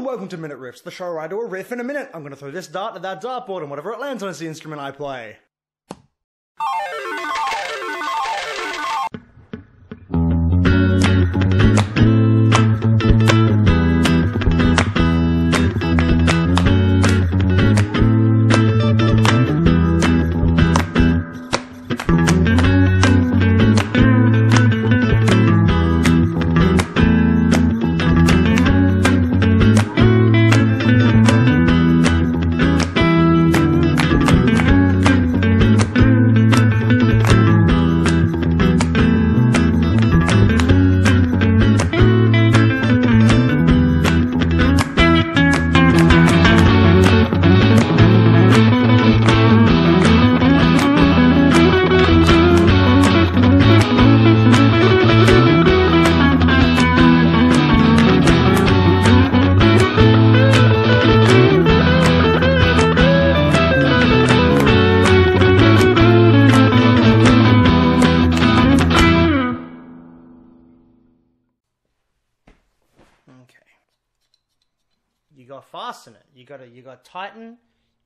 and welcome to Minute Riffs, the show where I do a riff in a minute. I'm gonna throw this dart at that dartboard, and whatever it lands on is the instrument I play. You gotta fasten it.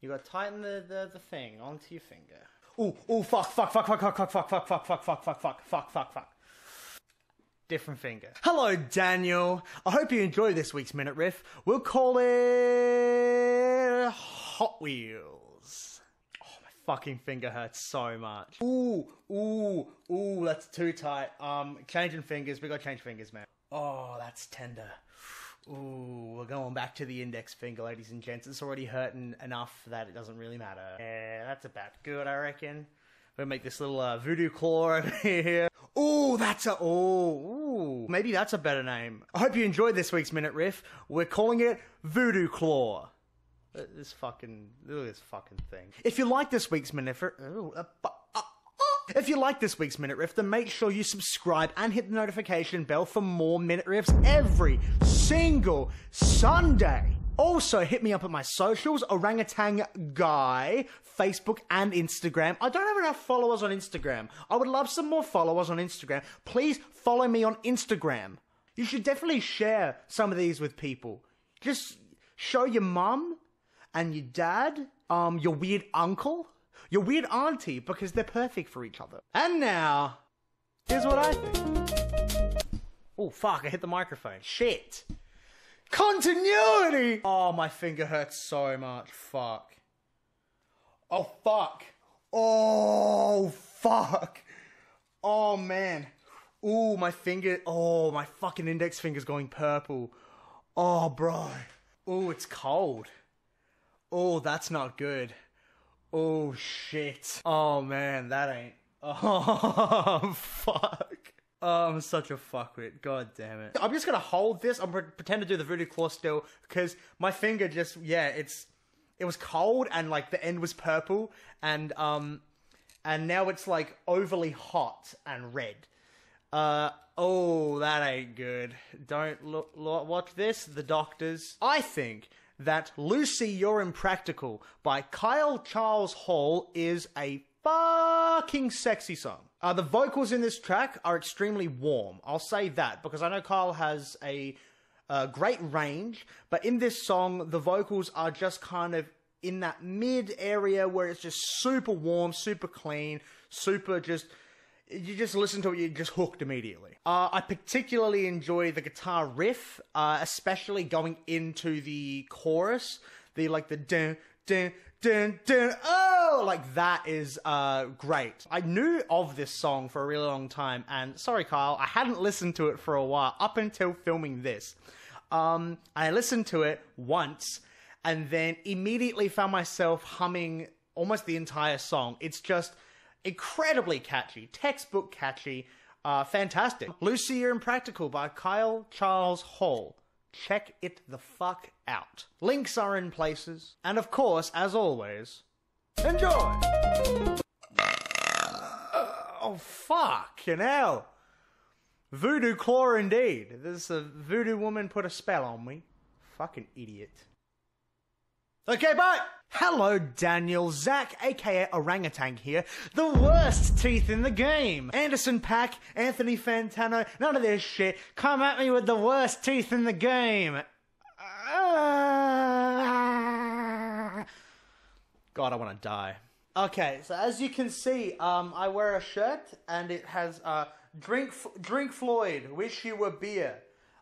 You gotta tighten the thing onto your finger. Ooh, fuck. Different finger. Hello, Daniel. I hope you enjoyed this week's Minute Riff. We'll call it Hot Wheels. Oh, my fucking finger hurts so much. Ooh, that's too tight. Changing fingers. We gotta change fingers, man. Oh, that's tender. Ooh, we're going back to the index finger, ladies and gents. It's already hurting enough that it doesn't really matter. Yeah, that's about good, I reckon. We'll make this little voodoo claw over here. Ooh, that's a... Ooh, maybe that's a better name. I hope you enjoyed this week's Minute Riff. We're calling it Voodoo Claw. Look at this fucking thing. If you like this week's Minute Riff... If you like this week's Minute Riff, then make sure you subscribe and hit the notification bell for more Minute Riffs every single Sunday. Also, hit me up at my socials, OrangutanGuy, Facebook and Instagram. I don't have enough followers on Instagram. I would love some more followers on Instagram. Please follow me on Instagram. You should definitely share some of these with people. Just show your mum and your dad, your weird uncle, your weird auntie, because they're perfect for each other. And now, here's what I think. Oh, fuck, I hit the microphone. Shit. Continuity! Oh, my finger hurts so much. Fuck. Oh, fuck. Oh, fuck. Oh, man. Ooh, my finger. Oh, my fucking index finger's going purple. Oh, bro. Ooh, it's cold. Oh, that's not good. Oh, shit. Oh, man, that ain't... Oh, fuck. Oh, I'm such a fuckwit. God damn it. I'm just gonna hold this. I'm pretend to do the voodoo claw still, because my finger just... Yeah, it's... It was cold, and, like, the end was purple, and now it's, like, overly hot and red. Oh, that ain't good. Don't watch this. The doctors. I think... that Lucy, You're Impractical by Kyle Charles Hall is a fucking sexy song. The vocals in this track are extremely warm. I'll say that because I know Kyle has a great range, but in this song, the vocals are just kind of in that mid area where it's just super warm, super clean, super just... You just listen to it, you're just hooked immediately. I particularly enjoy the guitar riff, especially going into the chorus. The dun, dun, dun, dun, oh! Like, that is great. I knew of this song for a really long time, and sorry, Kyle, I hadn't listened to it for a while, up until filming this. I listened to it once, and then immediately found myself humming almost the entire song. It's just... incredibly catchy, textbook catchy, fantastic. Lucy, You're Impractical by Kyle Charles Hall. Check it the fuck out. Links are in places. And of course, as always, enjoy! Oh, fucking hell. Voodoo claw indeed. This voodoo woman put a spell on me. Fucking idiot. Okay, bye! Hello, Daniel. Zach, aka Orangutan here. The worst teeth in the game. Anderson Paak, Anthony Fantano, none of this shit. Come at me with the worst teeth in the game. God, I want to die. Okay, so as you can see, I wear a shirt and it has Drink Floyd, Wish You Were Beer.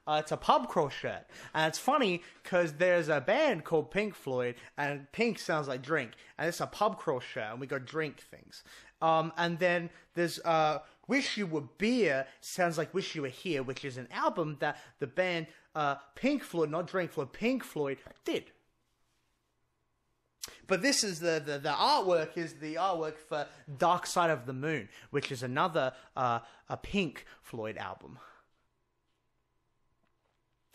It's a pub crawl shirt, and it's funny because there's a band called Pink Floyd, and pink sounds like drink, and it's a pub crawl shirt, and we go drink things. And then there's Wish You Were Beer, sounds like Wish You Were Here, which is an album that the band Pink Floyd, not Drink Floyd, Pink Floyd did. But this is the artwork is the artwork for Dark Side of the Moon, which is another a Pink Floyd album.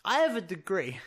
I have a degree.